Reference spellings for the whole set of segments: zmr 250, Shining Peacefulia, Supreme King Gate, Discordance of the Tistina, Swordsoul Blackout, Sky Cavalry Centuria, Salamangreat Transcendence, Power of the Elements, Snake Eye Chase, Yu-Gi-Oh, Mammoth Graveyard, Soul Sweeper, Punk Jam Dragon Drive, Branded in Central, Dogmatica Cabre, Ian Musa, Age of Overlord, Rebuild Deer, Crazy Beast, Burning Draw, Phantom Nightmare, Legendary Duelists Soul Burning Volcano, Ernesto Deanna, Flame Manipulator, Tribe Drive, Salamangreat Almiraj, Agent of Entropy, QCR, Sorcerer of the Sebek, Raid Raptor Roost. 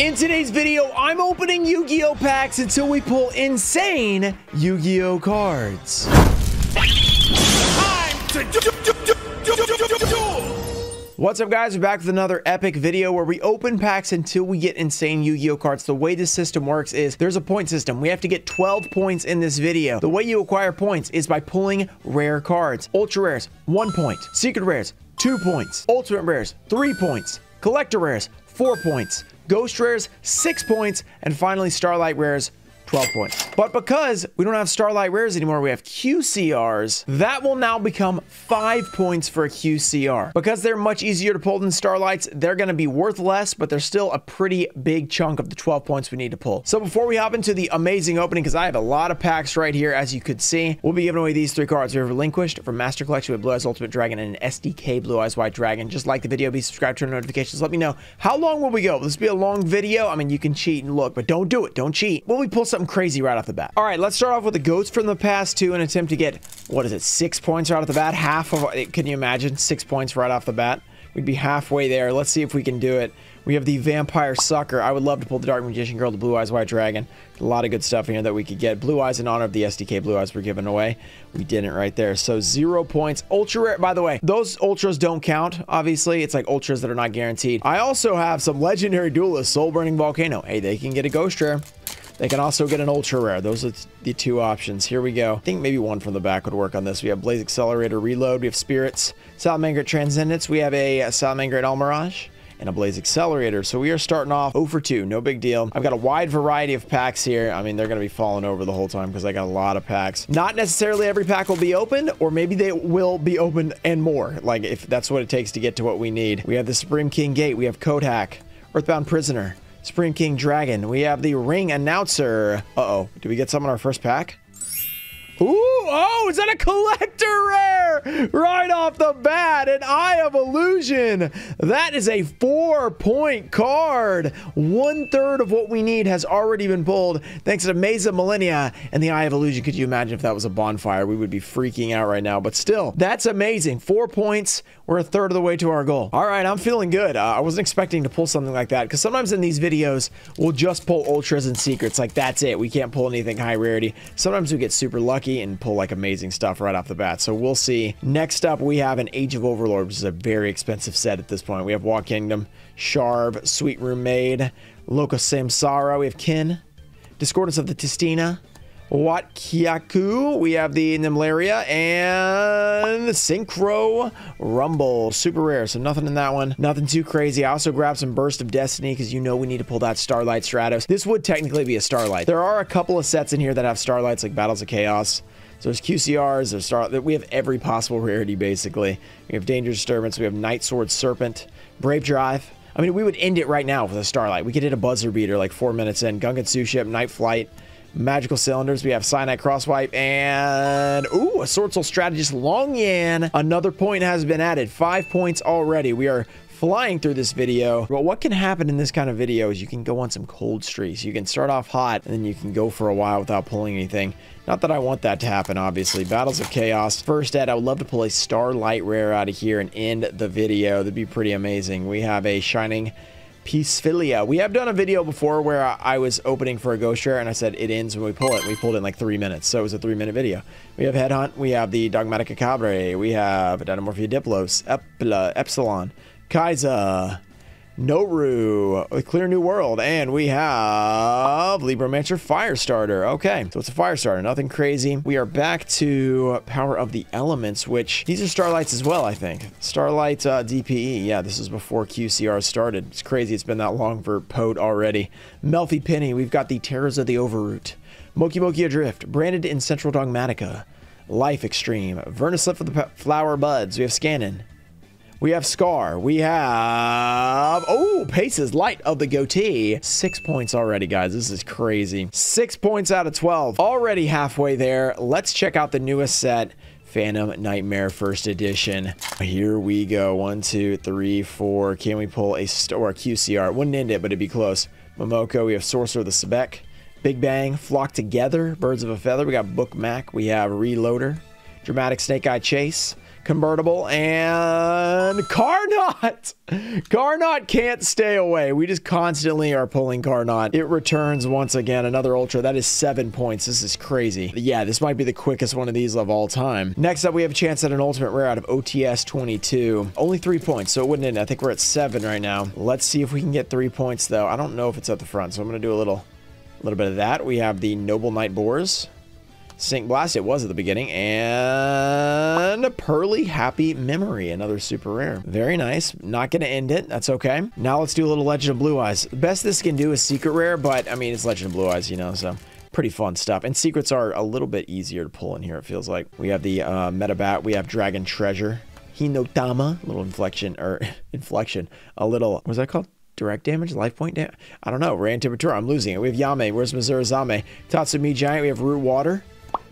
In today's video, I'm opening Yu-Gi-Oh packs until we pull insane Yu-Gi-Oh cards. Time to What's up, guys? We're back with another epic video where we open packs until we get insane Yu-Gi-Oh cards. The way this system works is there's a point system. We have to get 12 points in this video. The way you acquire points is by pulling rare cards. Ultra rares, 1 point. Secret rares, 2 points. Ultimate rares, 3 points. Collector rares, 4 points. Ghost rares, 6 points, and finally Starlight rares, 12 points. But because we don't have Starlight rares anymore, we have QCRs. That will now become 5 points for a QCR. Because they're much easier to pull than Starlights, they're gonna be worth less, but they're still a pretty big chunk of the 12 points we need to pull. So before we hop into the amazing opening, because I have a lot of packs right here, as you could see, we'll be giving away these 3 cards. We have Relinquished from Master Collection with Blue Eyes Ultimate Dragon and an SDK Blue Eyes White Dragon. Just like the video, be subscribed, turn on notifications. Let me know, how long will we go? Will this be a long video? I mean, you can cheat and look, but don't do it, don't cheat. Will we pull something crazy right off the bat? All right, let's start off with the Ghost from the Past to an attempt to get, what is it, 6 points right off the bat? Half of it, can you imagine? 6 points right off the bat. We'd be halfway there. Let's see if we can do it. We have the Vampire Sucker. I would love to pull the Dark Magician Girl, the Blue Eyes White Dragon. A lot of good stuff in here that we could get. Blue Eyes in honor of the SDK Blue Eyes we're giving away. We didn't right there. So 0 points. Ultra rare, by the way, those ultras don't count, obviously. It's like ultras that are not guaranteed. I also have some Legendary Duelists, Soul Burning Volcano. Hey, they can get a Ghost rare. They can also get an ultra rare. Those are the 2 options. Here we go. I think maybe one from the back would work on this. We have Blaze Accelerator Reload. We have Spirits, Salamangreat Transcendence. We have a Salamangreat Almiraj and a Blaze Accelerator. So we are starting off 0 for 2. No big deal. I've got a wide variety of packs here. I mean, they're going to be falling over the whole time because I got a lot of packs. Not necessarily every pack will be opened, or maybe they will be opened and more. Like, if that's what it takes to get to what we need. We have the Supreme King Gate. We have Code Hack, Earthbound Prisoner, Supreme King Dragon. We have the Ring Announcer. Uh-oh. Did we get some in our first pack? Ooh! Oh, is that a collector rare? Right off the bat, an Eye of Illusion. That is a 4-point card. 1/3 of what we need has already been pulled thanks to Mesa Millennia and the Eye of Illusion. Could you imagine if that was a bonfire? We would be freaking out right now, but still, that's amazing. 4 points. We're 1/3 of the way to our goal. All right, I'm feeling good. I wasn't expecting to pull something like that because sometimes in these videos, we'll just pull ultras and secrets. Like, that's it. We can't pull anything high rarity. Sometimes we get super lucky and pull like amazing stuff right off the bat. So we'll see. Next up, we have an Age of Overlord, which is a very expensive set at this point. We have Walk Kingdom, Sharve, Sweet Room Maid, Locus Samsara. We have Kin, Discordance of the Tistina, Wat Kyaku. We have the Nimlaria and Synchro Rumble. Super rare, so nothing in that one. Nothing too crazy. I also grabbed some Burst of Destiny because you know we need to pull that Starlight Stratos. This would technically be a Starlight. There are a couple of sets in here that have Starlights, like Battles of Chaos. So there's QCRs, there's Starlight. We have every possible rarity, basically. We have Danger Disturbance. We have Night Sword Serpent, Brave Drive. I mean, we would end it right now with a Starlight. We could hit a buzzer beater like 4 minutes in. Gungetsu Ship, Night Flight, Magical Cylinders. We have Cyanite Crosswipe and ooh, a Swordsoul Strategist Longyuan. Another point has been added. 5 points already. We are flying through this video. Well, what can happen in this kind of video is you can go on some cold streaks. You can start off hot and then you can go for a while without pulling anything. Not that I want that to happen, obviously. Battles of Chaos. First Ed, I would love to pull a Starlight rare out of here and end the video. That'd be pretty amazing. We have a Shining Peacefulia. We have done a video before where I was opening for a ghost rare and I said it ends when we pull it. We pulled it in like 3 minutes, so it was a 3-minute video. We have Headhunt. We have the Dogmatica Cabre. We have Dinomorphia Diplos, Epsilon, Kaiza, Noru, A Clear New World, and we have Libromancer Firestarter. Okay, so it's a Firestarter, nothing crazy. We are back to Power of the Elements, which these are Starlights as well, I think. Starlight DPE, yeah, this is before QCR started. It's crazy, it's been that long for POTE already. Melffy Penny, we've got the Terrors of the Overroot, Moki Adrift, Branded in Central Dogmatica, Life Extreme, Vernaslip for the Flower Buds, we have Scannon. We have Scar. We have... oh, Paces, Light of the Goatee. 6 points already, guys. This is crazy. 6 points out of 12. Already halfway there. Let's check out the newest set, Phantom Nightmare First Edition. Here we go. 1, 2, 3, 4. Can we pull a QCR? It wouldn't end it, but it'd be close. Momoko. We have Sorcerer of the Sebek. Big Bang. Flock Together. Birds of a Feather. We got Book Mac. We have Reloader. Dramatic Snake Eye Chase. Convertible and Carnot! Carnot can't stay away. We just constantly are pulling Carnot. It returns once again. Another Ultra. That is 7 points. This is crazy. Yeah, this might be the quickest one of these of all time. Next up, we have a chance at an ultimate rare out of OTS 22. Only 3 points, so it wouldn't end. I think we're at 7 right now. Let's see if we can get 3 points, though. I don't know if it's at the front, so I'm going to do a little bit of that. We have the Noble Knight Boars. Sync Blast, it was at the beginning, and a Pearly Happy Memory, another super rare. Very nice. Not going to end it. That's okay. Now let's do a little Legend of Blue Eyes. The best this can do is Secret Rare, but, I mean, it's Legend of Blue Eyes, you know, so pretty fun stuff. And secrets are a little bit easier to pull in here, it feels like. We have the Metabat. We have Dragon Treasure. Hinotama. A little inflection, or inflection. A little, what was that called? Direct damage, life point damage? I don't know. Ran Temperatura. I'm losing it. We have Yame. Where's Mizurazame? Tatsumi Giant. We have Root Water.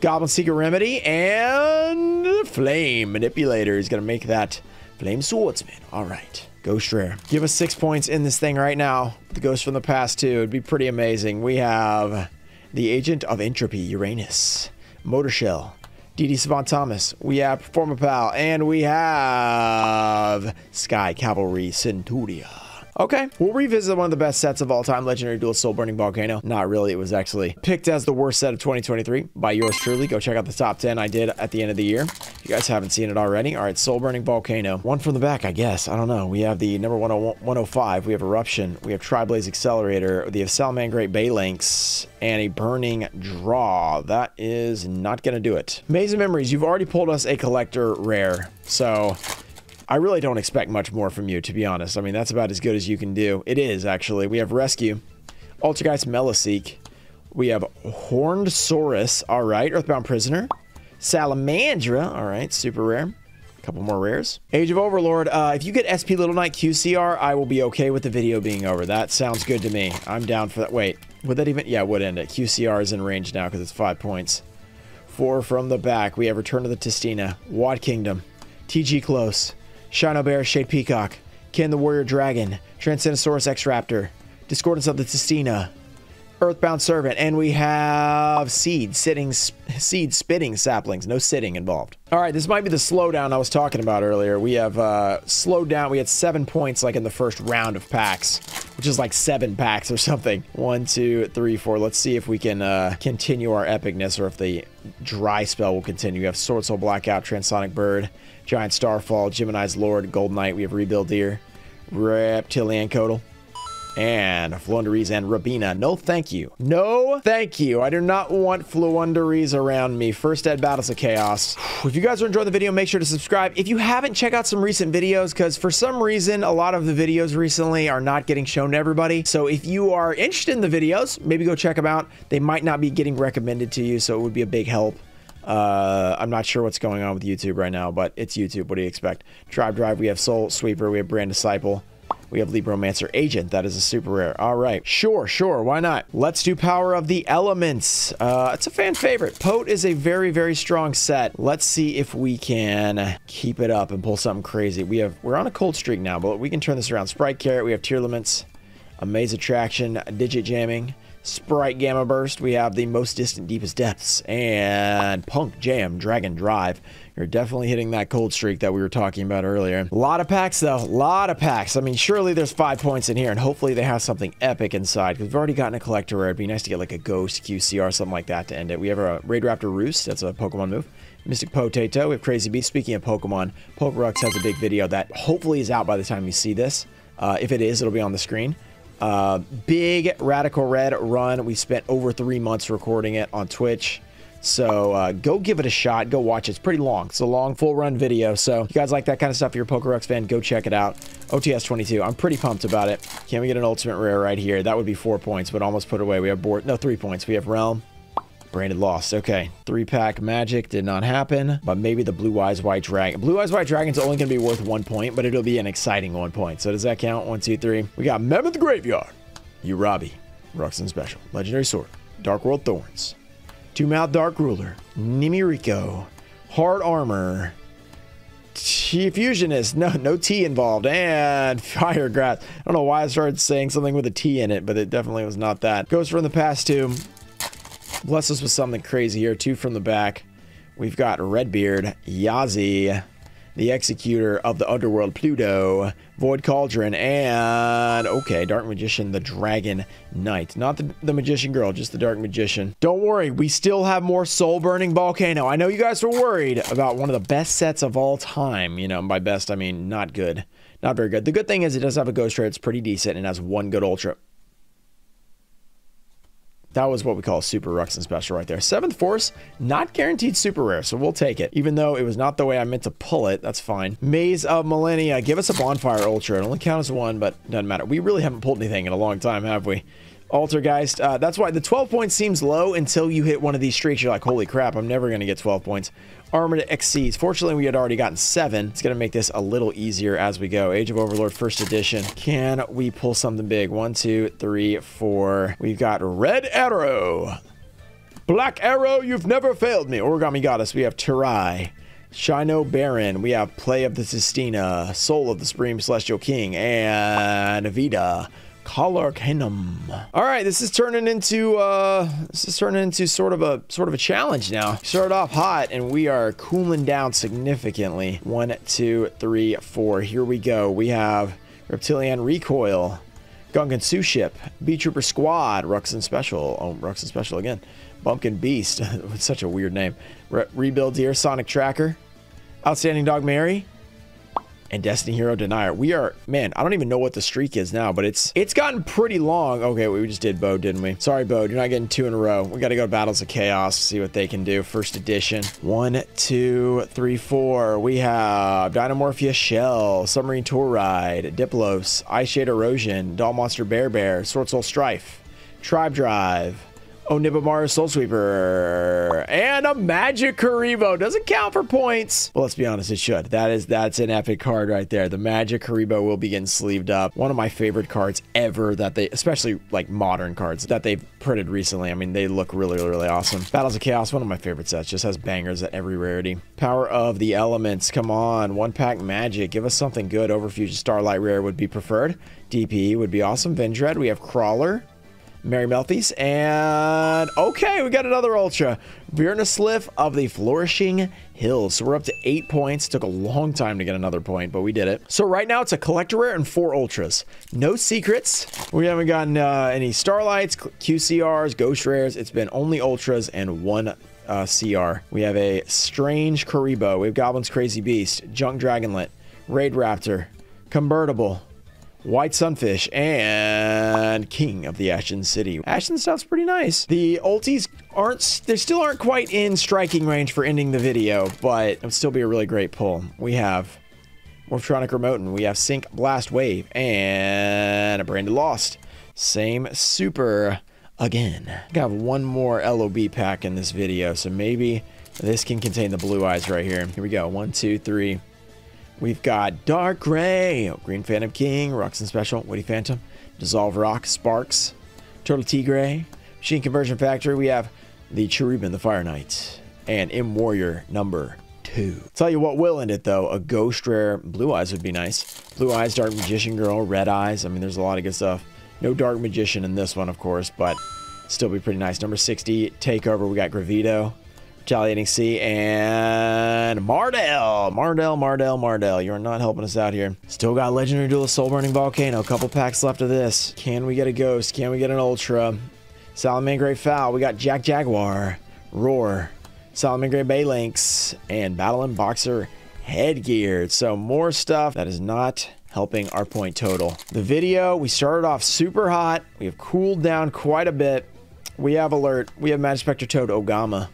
Goblin Secret Remedy, and Flame Manipulator. He's going to make that Flame Swordsman. All right. Ghost Rare. Give us 6 points in this thing right now. The Ghost from the Past, too. It'd be pretty amazing. We have the Agent of Entropy, Uranus, Motor Shell, D.D. Savant Thomas. We have Performer Pal, and we have Sky Cavalry Centuria. Okay, we'll revisit one of the best sets of all time, Legendary Duelists Soul Burning Volcano. Not really, it was actually picked as the worst set of 2023 by yours truly. Go check out the top 10 I did at the end of the year. If you guys haven't seen it already. All right, Soul Burning Volcano. One from the back, I guess. I don't know. We have the number 105. We have Eruption. We have Triblaze Accelerator. We have Salamangreat Baylinx. And a Burning Draw. That is not going to do it. Maze of Memories, you've already pulled us a Collector Rare. So I really don't expect much more from you, to be honest. I mean, that's about as good as you can do. It is, actually. We have Rescue, Altergeist Meliseek. We have Horned Saurus. All right, Earthbound Prisoner. Salamandra. All right, super rare. A couple more rares. Age of Overlord. If you get SP Little Knight QCR, I will be okay with the video being over. That sounds good to me. I'm down for that. Wait, would that even? Yeah, it would end it. QCR is in range now because it's 5 points. 4 from the back. We have Return to the Tistina, Walk Kingdom, TG Close, Shino Bear, Shade Peacock, Ken the Warrior Dragon, Transcendosaurus X Raptor, Discordance of the Tistina, Earthbound Servant, and we have Seed Spitting Saplings. No sitting involved. All right, this might be the slowdown I was talking about earlier. We have slowed down. We had 7 points like in the first round of packs, which is like 7 packs or something. 1, 2, 3, 4. Let's see if we can continue our epicness or if the dry spell will continue. We have Swordsoul Blackout, Transonic Bird, Giant Starfall, Gemini's Lord, Gold Knight. We have Rebuild Deer, Reptilian Codal, and Floundaries and Rabina. No, thank you. No, thank you. I do not want Floundaries around me. First at Battles of Chaos. If you guys are enjoying the video, make sure to subscribe. If you haven't, check out some recent videos, because for some reason, a lot of the videos recently are not getting shown to everybody. So if you are interested in the videos, maybe go check them out. They might not be getting recommended to you, so it would be a big help. I'm not sure what's going on with YouTube right now, but it's YouTube. What do you expect? Tribe Drive, we have Soul Sweeper, we have Brand Disciple, we have Libromancer Agent. That is a super rare. All right. Sure, sure. Why not? Let's do Power of the Elements. It's a fan favorite. POTE is a very, very strong set. Let's see if we can keep it up and pull something crazy. We're on a cold streak now, but we can turn this around. Sprite Carrot, we have Tier Limits, a Maze Attraction, Digit Jamming, Sprite Gamma Burst. We have the Most Distant Deepest Depths and Punk Jam Dragon Drive. You're definitely hitting that cold streak that we were talking about earlier. A lot of packs, though. A lot of packs. I mean, surely there's 5 points in here, and hopefully they have something epic inside, because we've already gotten a Collector Rare. It'd be nice to get like a Ghost QCR, something like that to end it. We have a Raid Raptor Roost. That's a Pokemon move. Mystic Potato. We have Crazy Beast. Speaking of Pokemon, Pokerux has a big video that hopefully is out by the time you see this. If it is, it'll be on the screen. Big Radical Red run. We spent over 3 months recording it on Twitch. So go give it a shot. Go watch it. It's pretty long. It's a long full run video. So if you guys like that kind of stuff, if you're a Pokerux fan, go check it out. OTS 22. I'm pretty pumped about it. Can we get an ultimate rare right here? That would be 4 points, but almost put away. We have 3 points. We have Realm. Branded Lost. Okay. 3-pack Magic did not happen, but maybe the Blue Eyes White Dragon. Blue Eyes White Dragon's only going to be worth 1 point, but it'll be an exciting 1 point. So does that count? 1, 2, 3. We got Mammoth Graveyard, Urabi, Ruxin Special, Legendary Sword, Dark World Thorns, Two-Mouthed Dark Ruler, Nimiriko, Hard Armor, Fusionist. No T involved, and Firegrass. I don't know why I started saying something with a T in it, but it definitely was not that. Ghost from the Past 2. Bless us with something crazy here. 2 from the back. We've got Redbeard, Yazi, the Executor of the Underworld Pluto, Void Cauldron, and... okay, Dark Magician, the Dragon Knight. Not the Magician Girl, just the Dark Magician. Don't worry, we still have more Soul Burning Volcano. I know you guys were worried about one of the best sets of all time. You know, by best, I mean not good. Not very good. The good thing is it does have a Ghost Rider. It's pretty decent and has one good Ultra. That was what we call a Super Ruxin Special right there. Seventh Force, not guaranteed super rare, so we'll take it. Even though it was not the way I meant to pull it, that's fine. Maze of Millennia, give us a Bonfire Ultra. It only counts as one, but doesn't matter. We really haven't pulled anything in a long time, have we? Altergeist, that's why the 12 points seems low until you hit one of these streaks. You're like, holy crap, I'm never going to get 12 points. Armored Exceeds. Fortunately, we had already gotten 7. It's going to make this a little easier as we go. Age of Overlord 1st Edition. Can we pull something big? 1, 2, 3, 4. We've got Red Arrow. Black Arrow, you've never failed me. Origami Goddess. We have Terai. Shino Baron. We have Play of the Tistina. Soul of the Supreme Celestial King. And Vida. Collarcanum. All right, this is turning into sort of a challenge now. Start off hot, and we are cooling down significantly. 1, 2, 3, 4. Here we go. We have Reptilian Recoil, Gungan Sue Ship, Bee Trooper Squad, Ruxin Special. Oh, Ruxin Special again. Bumpkin Beast. It's such a weird name. Rebuild Deer, Sonic Tracker, Outstanding Dog Mary, and Destiny Hero Denier. We are, man, I don't even know what the streak is now, but it's gotten pretty long. Okay, we just did Bode, didn't we? Sorry, Bode, you're not getting 2 in a row. We got to go to Battles of Chaos, see what they can do. 1st Edition. 1, 2, 3, 4. We have Dinomorphia Shell, Submarine Tour Ride, Diplos, Eye Shade Erosion, Doll Monster Bear Bear, Swordsoul Strife, Tribe Drive, Onibamara Soul Sweeper, and a Magic Karibo. Doesn't count for points. Well, let's be honest, it should. That's an epic card right there. The Magic Karibo will be getting sleeved up. One of my favorite cards ever that they, especially like modern cards that they've printed recently. I mean, they look really, really awesome. Battles of Chaos, one of my favorite sets. Just has bangers at every rarity. Power of the Elements, come on. 1-pack Magic, give us something good. Overfusion Starlight Rare would be preferred. DPE would be awesome. Vendred, we have Crawler, Mary Melthies, and okay, we got another Ultra. Virna Sliff of the Flourishing Hills. So we're up to 8 points. Took a long time to get another point, but we did it. So right now it's a Collector Rare and 4 Ultras. No secrets. We haven't gotten any Starlights, QCRs, Ghost Rares. It's been only Ultras and 1 CR. We have a Strange Karibo. We have Goblin's Crazy Beast, Junk Dragonlet, Raid Raptor, Convertible, White Sunfish, and King of the Ashen City. Ashen stuff's pretty nice. The ulties still aren't quite in striking range for ending the video, but it'll still be a really great pull. We have Morphtronic Remotin, we have Sync Blast Wave, and a Brand of Lost. Same super again. I think I have one more LOB pack in this video, so maybe this can contain the Blue Eyes right here. Here we go, 1, 2, 3. We've got Dark Gray, Green Phantom King, Ruxin Special, Woody Phantom, Dissolve Rock, Sparks, Turtle Tigre, Machine Conversion Factory. We have the Cherubim, the Fire Knight, and M-Warrior number 2. Tell you what will end it, though. A Ghost Rare Blue Eyes would be nice. Blue Eyes, Dark Magician Girl, Red Eyes. I mean, there's a lot of good stuff. No Dark Magician in this one, of course, but still be pretty nice. Number 60, Takeover. We got Gravido, Retaliating Sea, and Mardell. Mardell. You are not helping us out here. Still got Legendary Duelist Soul Burning Volcano. A couple packs left of this. Can we get a Ghost? Can we get an Ultra? Salamangreat Fowl. We got Jack Jaguar, Roar, Salamangreat Baylinx, and Battling Boxer Headgear. So more stuff that is not helping our point total. The video, we started off super hot. We have cooled down quite a bit. We have Alert. We have Magispector Toad Ogama.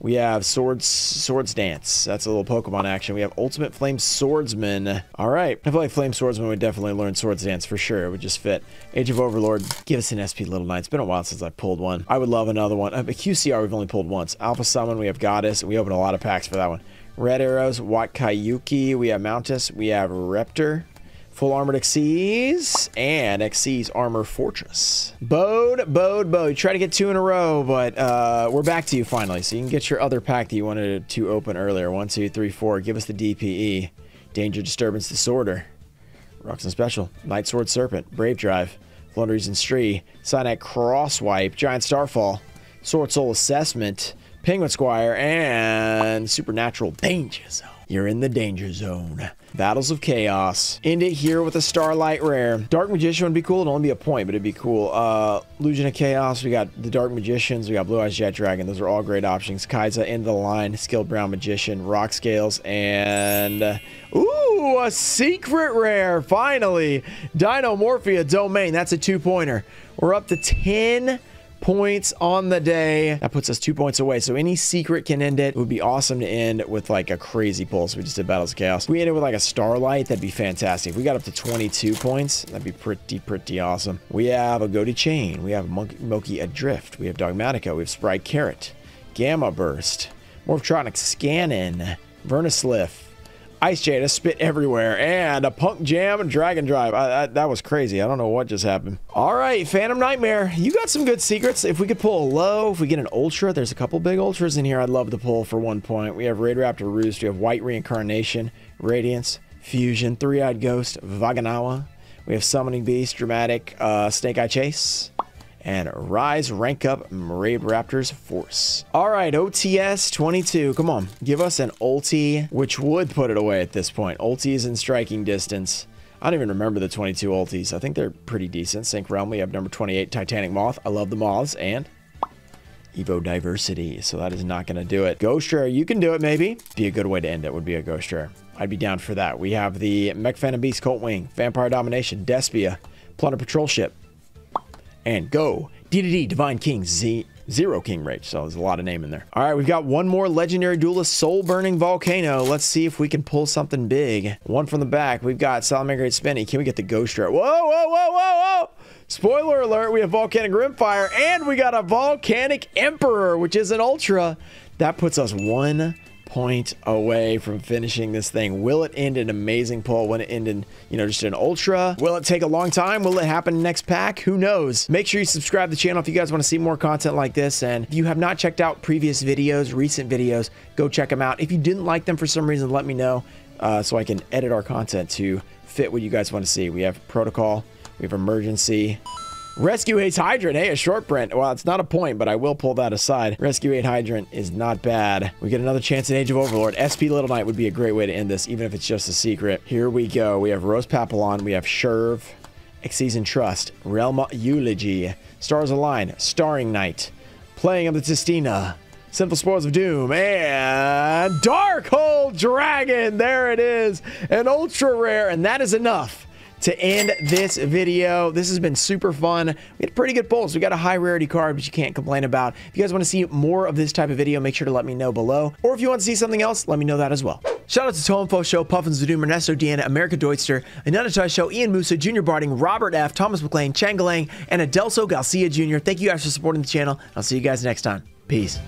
We have Swords Dance. That's a little Pokemon action. We have Ultimate Flame Swordsman. All right. I feel like Flame Swordsman would definitely learn Swords Dance for sure. It would just fit. Age of Overlord. Give us an SP Little Knight. It's been a while since I pulled one. I would love another one. A QCR we've only pulled once. Alpha Summon. We have Goddess. We opened a lot of packs for that one. Red Arrows. Wakayuki. We have Mountus. We have Reptor. Full Armored Xyz, and Xyz Armor Fortress. Bode. You try to get 2 in a row, but we're back to you finally. So you can get your other pack that you wanted to open earlier. 1, 2, 3, 4. Give us the DPE. Danger, Disturbance, Disorder. Ruxin Special. Night Sword Serpent. Brave Drive. Floundaries and Stree. Signet Crosswipe. Giant Starfall. Swordsoul Assessment. Penguin Squire. And Supernatural Danger Zone. you're in the danger zone. Battles of Chaos. End it here with a Starlight Rare. Dark Magician would be cool. It'd only be a point, but it'd be cool. Illusion of Chaos. We got the Dark Magicians. We got Blue Eyes Jet Dragon. Those are all great options. Kaiza, end of the line. Skilled Brown Magician. Rock Scales. And... ooh, a secret rare. Finally. Dinomorphia Domain. That's a two-pointer. We're up to 10 points on the day. That puts us 2 points away, so any secret can end it. It would be awesome to end with like a crazy pull. So we just did Battles of Chaos. If we ended with like a Starlight, that'd be fantastic. If we got up to 22 points, that'd be pretty awesome. We have a Goatee Chain, we have Moki Adrift, we have Dogmatica, we have Sprite Carrot, Gamma Burst, Morphtronic Scannon, Vernasliff, Ice Jada, spit everywhere, and a Punk Jam and Dragon Drive. That was crazy. I don't know what just happened. All right, Phantom Nightmare, you got some good secrets. If we could pull a low, if we get an Ultra, there's a couple big Ultras in here I'd love to pull for 1 point. We have Raid Raptor Roost, we have White Reincarnation, Radiance, Fusion, Three-Eyed Ghost, Vaganawa. We have Summoning Beast, Dramatic, Snake Eye Chase, and Rise, Rank Up, Raid Raptor's Force. All right, OTS 22. Come on, give us an ulti, which would put it away at this point. Ultis in striking distance. I don't even remember the 22 ultis. I think they're pretty decent. Sync Realm, we have number 28, Titanic Moth. I love the moths, and Evo Diversity, so that is not gonna do it. Ghost Rare, you can do it maybe. Be a good way to end it, would be a Ghost Rare. I'd be down for that. We have the Mech Phantom Beast, Colt Wing, Vampire Domination, Despia, Plunder Patrol Ship, and go DDD Divine King Z Zero King Rage. So there's a lot of name in there. All right, we've got one more Legendary Duelist Soul Burning Volcano. Let's see if we can pull something big. One from the back. We've got Salamangreat Spinny. Can we get the Ghost Rare? Whoa, whoa, whoa, whoa, whoa! Spoiler alert, we have Volcanic Rimfire, and we got a Volcanic Emperor, which is an Ultra. That puts us 1 point away from finishing this thing. Will it end an amazing pull? Will it end in, you know, just an ultra? Will it take a long time? Will it happen next pack? Who knows? Make sure you subscribe to the channel if you guys want to see more content like this. And if you have not checked out previous videos, recent videos, go check them out. If you didn't like them for some reason, let me know so I can edit our content to fit what you guys want to see. We have Protocol, we have Emergency, Rescue 8 Hydrant, hey, a short print. Well, it's not a point, but I will pull that aside. Rescue 8 Hydrant is not bad. We get another chance in Age of Overlord. SP Little Knight would be a great way to end this, even if it's just a secret. Here we go. We have Rose Papillon. We have Sherv, Exceason Trust, Realm Eulogy, Stars Align, Starring Night, Playing of the Tistina, Simple Spoils of Doom, and Darkhold Dragon. There it is, an ultra rare, and that is enough to end this video. This has been super fun. We had pretty good pulls. We got a high rarity card, which you can't complain about. If you guys want to see more of this type of video, make sure to let me know below. Or if you want to see something else, let me know that as well. Shout out to Toinfo Show, Puffins the Doom, Ernesto Deanna, America Deutster, Another Toy Show, Ian Musa, Junior Barding, Robert F., Thomas McLean, Changalang, and Adelso Garcia Jr. Thank you guys for supporting the channel. I'll see you guys next time. Peace.